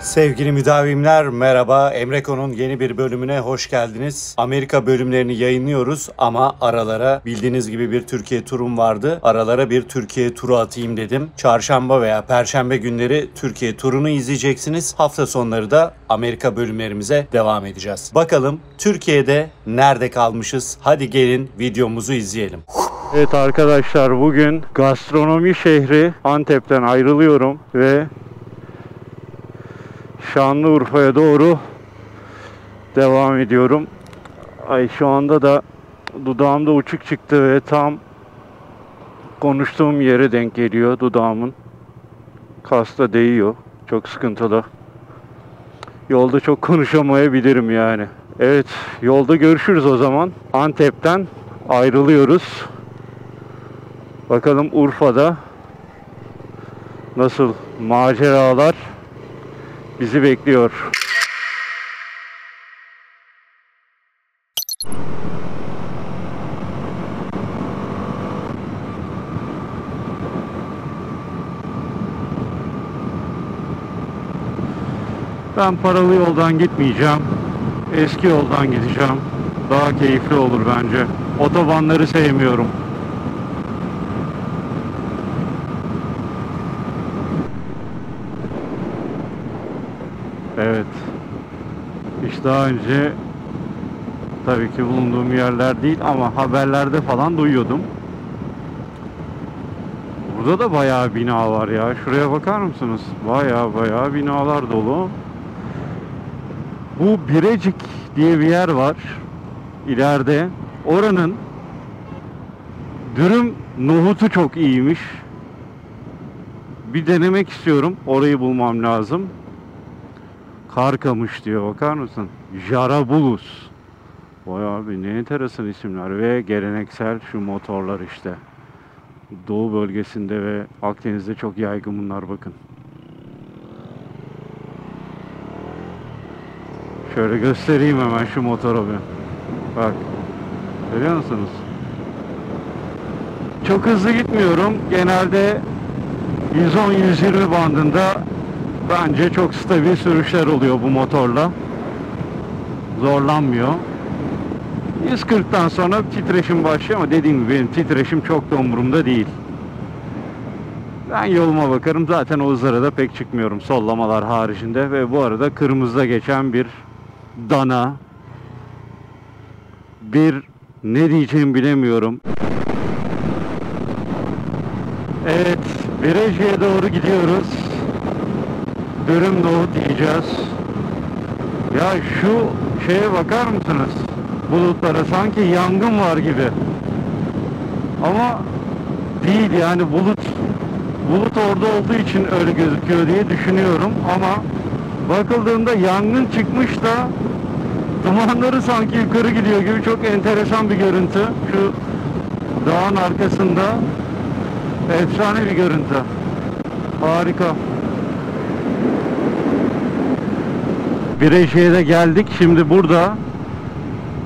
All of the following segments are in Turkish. Sevgili müdavimler merhaba. Emreko'nun yeni bir bölümüne hoş geldiniz. Amerika bölümlerini yayınlıyoruz ama aralara bildiğiniz gibi bir Türkiye turum vardı. Aralara bir Türkiye turu atayım dedim. Çarşamba veya perşembe günleri Türkiye turunu izleyeceksiniz. Hafta sonları da Amerika bölümlerimize devam edeceğiz. Bakalım Türkiye'de nerede kalmışız? Hadi gelin videomuzu izleyelim. Evet arkadaşlar, bugün gastronomi şehri Antep'ten ayrılıyorum ve Şanlıurfa'ya doğru devam ediyorum. Ay şu anda da dudağımda uçuk çıktı ve tam konuştuğum yere denk geliyor dudağımın. Kasta değiyor. Çok sıkıntılı. Yolda çok konuşamayabilirim yani. Evet, yolda görüşürüz o zaman. Antep'ten ayrılıyoruz. Bakalım Urfa'da nasıl maceralar bizi bekliyor. Ben paralı yoldan gitmeyeceğim. Eski yoldan gideceğim. Daha keyifli olur bence. Otobanları sevmiyorum. Evet, hiç daha önce tabii ki bulunduğum yerler değil ama haberlerde falan duyuyordum. Burada da bayağı bina var ya. Şuraya bakar mısınız? Bayağı binalar dolu. Bu Birecik diye bir yer var ileride. Oranın dürüm nohutu çok iyiymiş. Bir denemek istiyorum. Orayı bulmam lazım. Karkamış diyor, bakar mısın? Jarabulus. Vay abi, ne enteresan isimler ve geleneksel şu motorlar işte. Doğu bölgesinde ve Akdeniz'de çok yaygın bunlar, bakın. Şöyle göstereyim hemen şu motoru bir. Bak. Görüyor musunuz? Çok hızlı gitmiyorum. Genelde 110-120 bandında. Bence çok stabil sürüşler oluyor bu motorla. Zorlanmıyor. 140'tan sonra titreşim başlıyor ama dediğim gibi benim titreşim çok da umurumda değil. Ben yoluma bakarım. Zaten o hızlara da pek çıkmıyorum sollamalar haricinde. Ve bu arada kırmızıda geçen bir dana. Ne diyeceğimi bilemiyorum. Evet, Birecik'e doğru gidiyoruz. Dürüm nohut diyeceğiz. Ya şu şeye bakar mısınız? Bulutlara sanki yangın var gibi. Ama değil yani, bulut orada olduğu için öyle gözüküyor diye düşünüyorum ama bakıldığında yangın çıkmış da dumanları sanki yukarı gidiyor gibi, çok enteresan bir görüntü. Şu dağın arkasında efsane bir görüntü. Harika. Birecik'e de geldik. Şimdi burada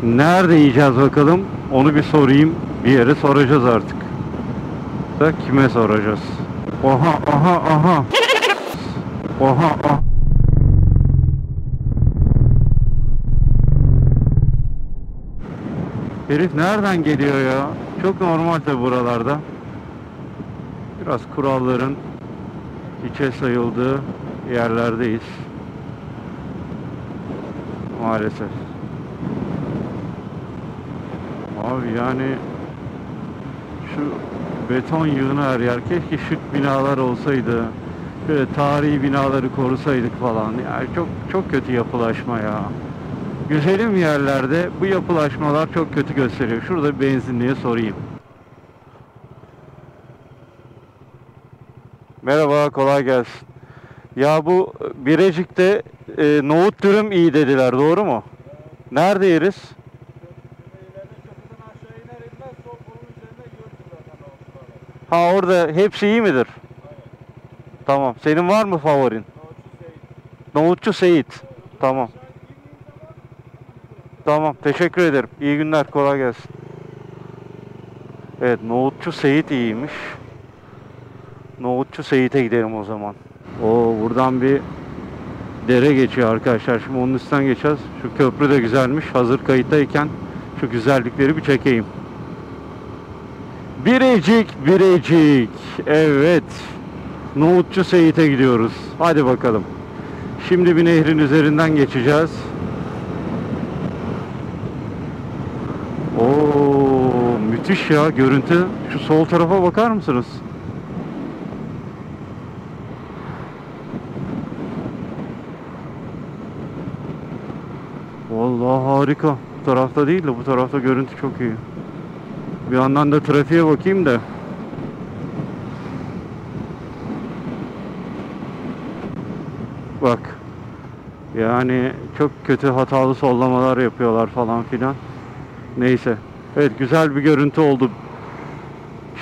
nerede yiyeceğiz bakalım? Onu bir sorayım. Bir yere soracağız artık. Da kime soracağız? Aha. Aha. Herif nereden geliyor ya? Çok normal tabi buralarda. Biraz kuralların hiçe sayıldığı yerlerdeyiz. Maalesef. Abi yani şu beton yığını her yer. Keşke şık binalar olsaydı. Böyle tarihi binaları korusaydık falan. Yani çok kötü yapılaşma ya. Güzelim yerlerde bu yapılaşmalar çok kötü gösteriyor. Şurada bir benzinliğe sorayım. Merhaba, kolay gelsin. Ya bu Birecik'te nohut dürüm iyi dediler, doğru mu? Nerede yeriz? Ha, orada hepsi iyi midir? Tamam. Senin var mı favorin? Nohutçu Seyit. Tamam. Tamam. Teşekkür ederim. İyi günler. Kolay gelsin. Evet. Nohutçu Seyit iyiymiş. Nohutçu Seyit'e gidelim o zaman. Buradan bir dere geçiyor arkadaşlar. Şimdi onun üstten geçeceğiz. Şu köprü de güzelmiş. Hazır kayıttayken şu güzellikleri bir çekeyim. Birecik, Birecik. Evet. Nohutçu Seyit'e gidiyoruz. Hadi bakalım. Şimdi bir nehrin üzerinden geçeceğiz. Oo, müthiş ya görüntü. Şu sol tarafa bakar mısınız? Vallahi harika. Bu tarafta değil de bu tarafta görüntü çok iyi. Bir yandan da trafiğe bakayım da. Bak. Yani çok kötü hatalı sollamalar yapıyorlar falan filan. Neyse. Evet, güzel bir görüntü oldu.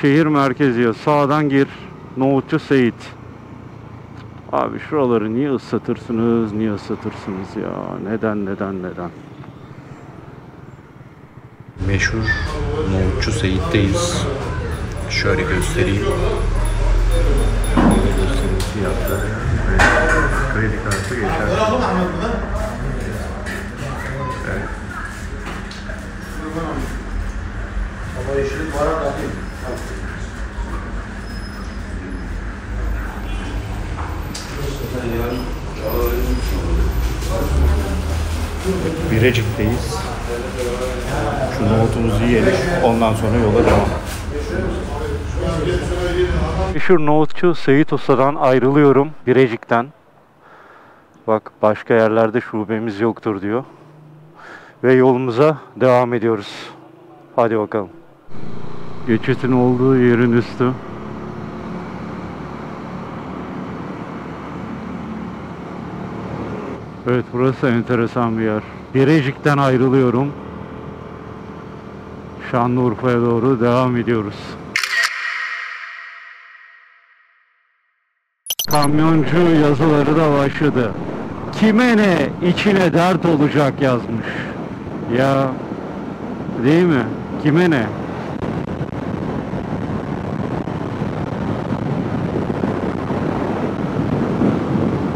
Şehir merkezi. Sağdan gir. Nohutçu Seyit. Abi şuraları niye ıslatırsınız? Niye ıslatırsınız ya? Neden? Meşhur Nohutçu Seyit'teyiz. Şöyle göstereyim. Fiyatları kredi kartı geçer. Evet. Birecik'teyiz. Şu nohutumuzu yiyelim. Ondan sonra yola devam. Meşhur Nohutçu Seyit Usta'dan ayrılıyorum. Birecik'ten. Bak, başka yerlerde şubemiz yoktur diyor. Ve yolumuza devam ediyoruz. Hadi bakalım. Geçitin olduğu yerin üstü. Evet, burası enteresan bir yer. Birecik'ten ayrılıyorum. Şanlıurfa'ya doğru devam ediyoruz. Kamyoncu yazıları da başladı. Kime ne içine dert olacak yazmış. Ya değil mi? Kime ne?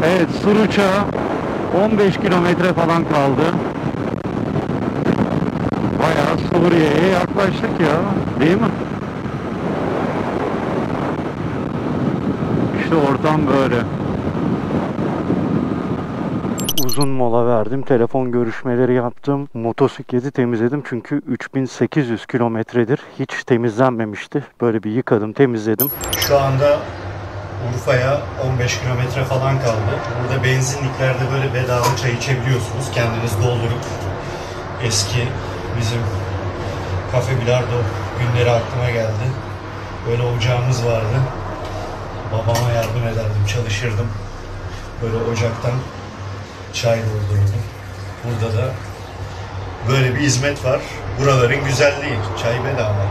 Evet, Suruç'a 15 kilometre falan kaldı. Bayağı Suriye'ye yaklaştık ya, değil mi? İşte ortam böyle. Uzun mola verdim, telefon görüşmeleri yaptım, motosikleti temizledim çünkü 3800 kilometredir hiç temizlenmemişti. Böyle bir yıkadım, temizledim. Şu anda Urfa'ya 15 kilometre falan kaldı. Burada benzinliklerde böyle bedava çay içebiliyorsunuz. Kendiniz doldurup eski bizim Kafe Bilardo günleri aklıma geldi. Böyle ocağımız vardı. Babama yardım ederdim, çalışırdım. Böyle ocaktan çay doldururdum. Burada da böyle bir hizmet var. Buraların güzelliği. Çay bedava.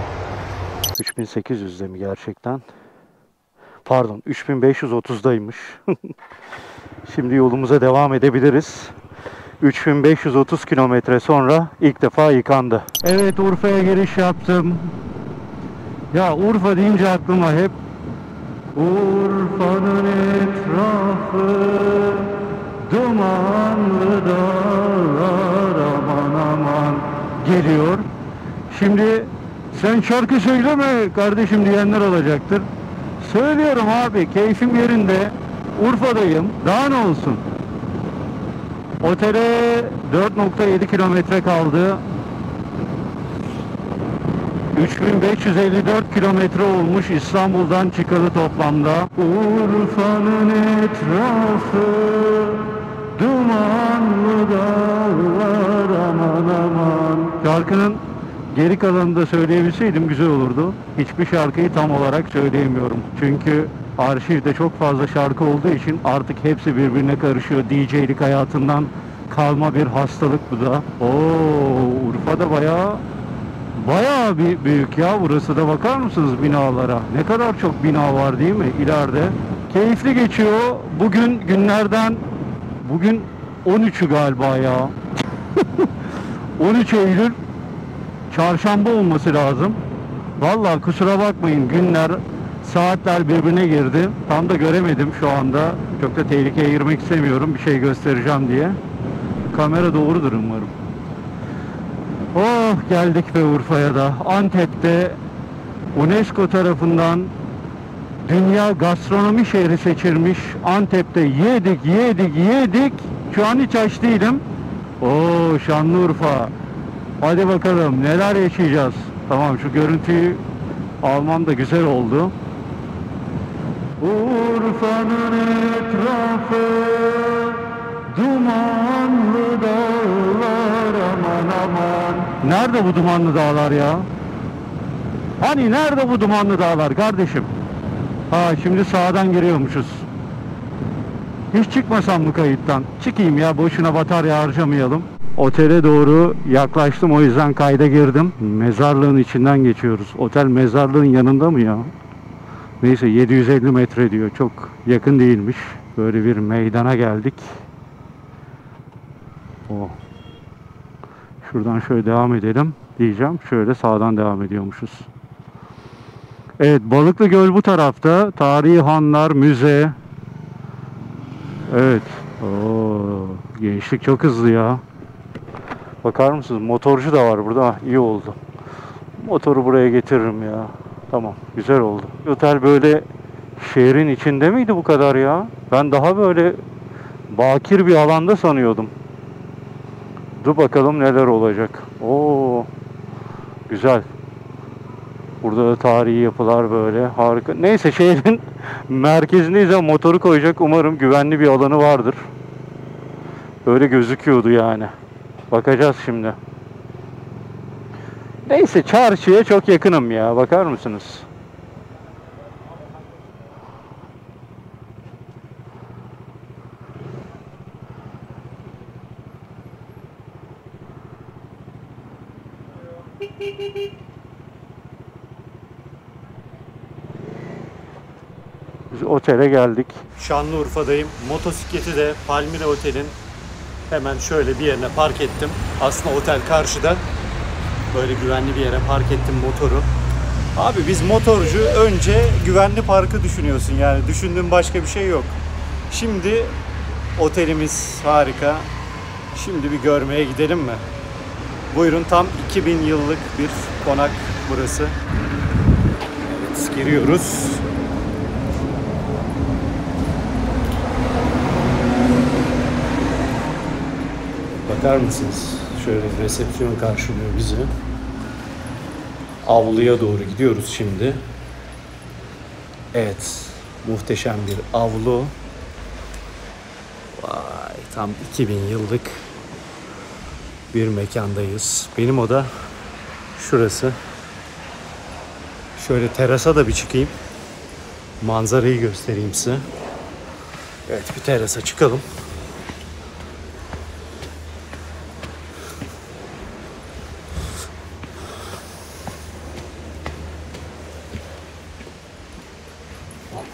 3800'de mi gerçekten? Pardon, 3530'daymış. Şimdi yolumuza devam edebiliriz. 3530 kilometre sonra ilk defa yıkandı. Evet, Urfa'ya giriş yaptım. Ya Urfa deyince aklıma hep Urfa'nın etrafı dumanlı dağlar aman aman geliyor. Şimdi sen şarkı söyleme kardeşim diyenler olacaktır. Söylüyorum abi, keyfim yerinde. Urfa'dayım. Daha ne olsun? Otele 4.7 kilometre kaldı. 3554 kilometre olmuş İstanbul'dan çıkalı toplamda. Urfa'nın etrafı dumanlı dağlar aman aman. Şarkının geri kalanını da söyleyebilseydim güzel olurdu. Hiçbir şarkıyı tam olarak söyleyemiyorum. Çünkü arşivde çok fazla şarkı olduğu için artık hepsi birbirine karışıyor. DJ'lik hayatından kalma bir hastalık bu da. Oo, Urfa'da bayağı bir büyük ya. Burası da bakar mısınız binalara? Ne kadar çok bina var değil mi ileride? Keyifli geçiyor. Bugün günlerden, bugün 13'ü galiba ya. 13 Eylül. Çarşamba olması lazım. Vallahi kusura bakmayın, günler, saatler birbirine girdi. Tam da göremedim şu anda. Çok da tehlikeye girmek istemiyorum, bir şey göstereceğim diye. Kamera doğrudur umarım. Oh, geldik be Urfa'ya da. Antep'te UNESCO tarafından Dünya Gastronomi Şehri seçilmiş. Antep'te yedik. Şu an hiç aç değilim. Oo, Şanlıurfa. Hadi bakalım neler yaşayacağız. Tamam, şu görüntüyü almam da güzel oldu. Urfa'nın etrafı dumanlı dağlar, aman aman. Nerede bu dumanlı dağlar ya? Hani nerede bu dumanlı dağlar kardeşim? Ha, şimdi sağdan giriyormuşuz. Hiç çıkmasam mı kayıttan? Çıkayım ya, boşuna batarya harcamayalım. Otele doğru yaklaştım, o yüzden kayda girdim. Mezarlığın içinden geçiyoruz. Otel mezarlığın yanında mı ya? Neyse, 750 metre diyor. Çok yakın değilmiş. Böyle bir meydana geldik. Oh. Şuradan şöyle devam edelim diyeceğim. Şöyle sağdan devam ediyormuşuz. Evet, Balıklıgöl bu tarafta. Tarihi hanlar, müze. Evet. Oo, gençlik çok hızlı ya. Bakar mısınız? Motorcu da var burada. Ah, iyi oldu. Motoru buraya getiririm ya. Tamam, güzel oldu. Otel böyle şehrin içinde miydi bu kadar ya? Ben daha böyle bakir bir alanda sanıyordum. Dur bakalım neler olacak. Oo, güzel. Burada da tarihi yapılar böyle. Harika. Neyse, şehrin merkezindeyiz ama motoru koyacak. Umarım güvenli bir alanı vardır. Öyle gözüküyordu yani. Bakacağız şimdi. Neyse, çarşıya çok yakınım ya. Bakar mısınız? Biz otele geldik. Şanlıurfa'dayım. Motosikleti de Palmire Otel'in hemen şöyle bir yerine park ettim. Aslında otel karşıda. Böyle güvenli bir yere park ettim motoru. Abi, biz motorcu, önce güvenli parkı düşünüyorsun yani. Düşündüğün başka bir şey yok. Şimdi otelimiz harika. Şimdi bir görmeye gidelim mi? Buyurun, tam 2000 yıllık bir konak burası. Evet, giriyoruz. Bakar mısınız? Şöyle resepsiyon karşılıyor bizi. Avluya doğru gidiyoruz şimdi. Evet, muhteşem bir avlu. Vay, tam 2000 yıllık bir mekandayız. Benim oda şurası. Şöyle terasa da bir çıkayım. Manzarayı göstereyim size. Evet, bir terasa çıkalım.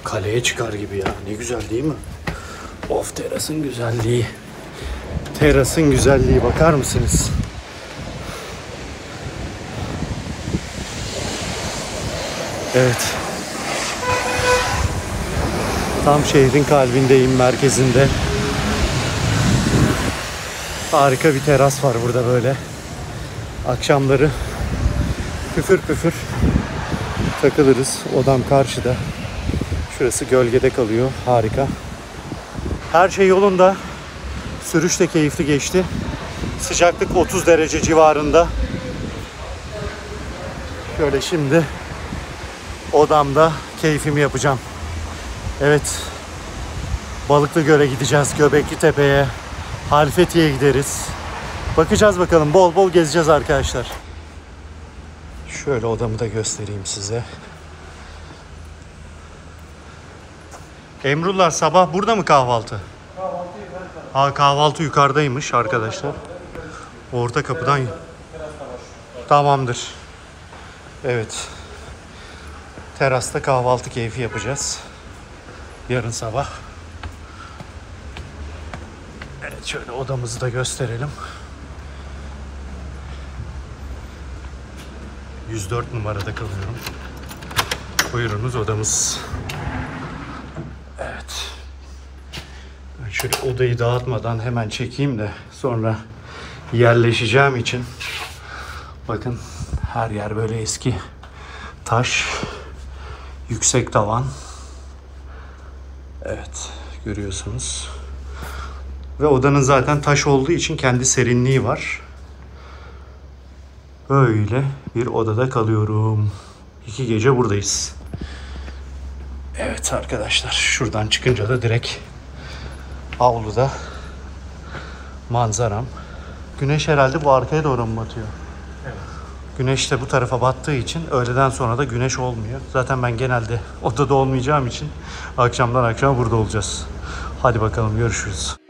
Kaleye çıkar gibi ya. Ne güzel değil mi? Of, terasın güzelliği. Terasın güzelliği, bakar mısınız? Evet. Tam şehrin kalbindeyim, merkezinde. Harika bir teras var burada böyle. Akşamları püfür püfür takılırız. Odam karşıda. Şurası gölgede kalıyor. Harika. Her şey yolunda. Sürüş de keyifli geçti. Sıcaklık 30 derece civarında. Şöyle şimdi odamda keyfimi yapacağım. Evet. Balıklıgöl'e gideceğiz. Göbekli Tepe'ye, Halfeti'ye gideriz. Bakacağız bakalım. Bol bol gezeceğiz arkadaşlar. Şöyle odamı da göstereyim size. Emrullah, sabah burada mı kahvaltı? Kahvaltı yukarıda. Ha, kahvaltı yukarıdaymış arkadaşlar. Orta kapıdan. Tamamdır. Evet. Terasta kahvaltı keyfi yapacağız. Yarın sabah. Evet, şöyle odamızı da gösterelim. 104 numarada kalıyorum. Buyurunuz, odamız. Evet. Şöyle odayı dağıtmadan hemen çekeyim de sonra yerleşeceğim için. Bakın her yer böyle eski taş, yüksek tavan. Evet, görüyorsunuz. Ve odanın zaten taş olduğu için kendi serinliği var. Böyle bir odada kalıyorum. 2 gece buradayız. Evet arkadaşlar, şuradan çıkınca da direkt avluda manzaram. Güneş herhalde bu arkaya doğru mu batıyor? Evet. Güneş de bu tarafa battığı için öğleden sonra da güneş olmuyor. Zaten ben genelde odada olmayacağım için akşamdan akşama burada olacağız. Hadi bakalım, görüşürüz.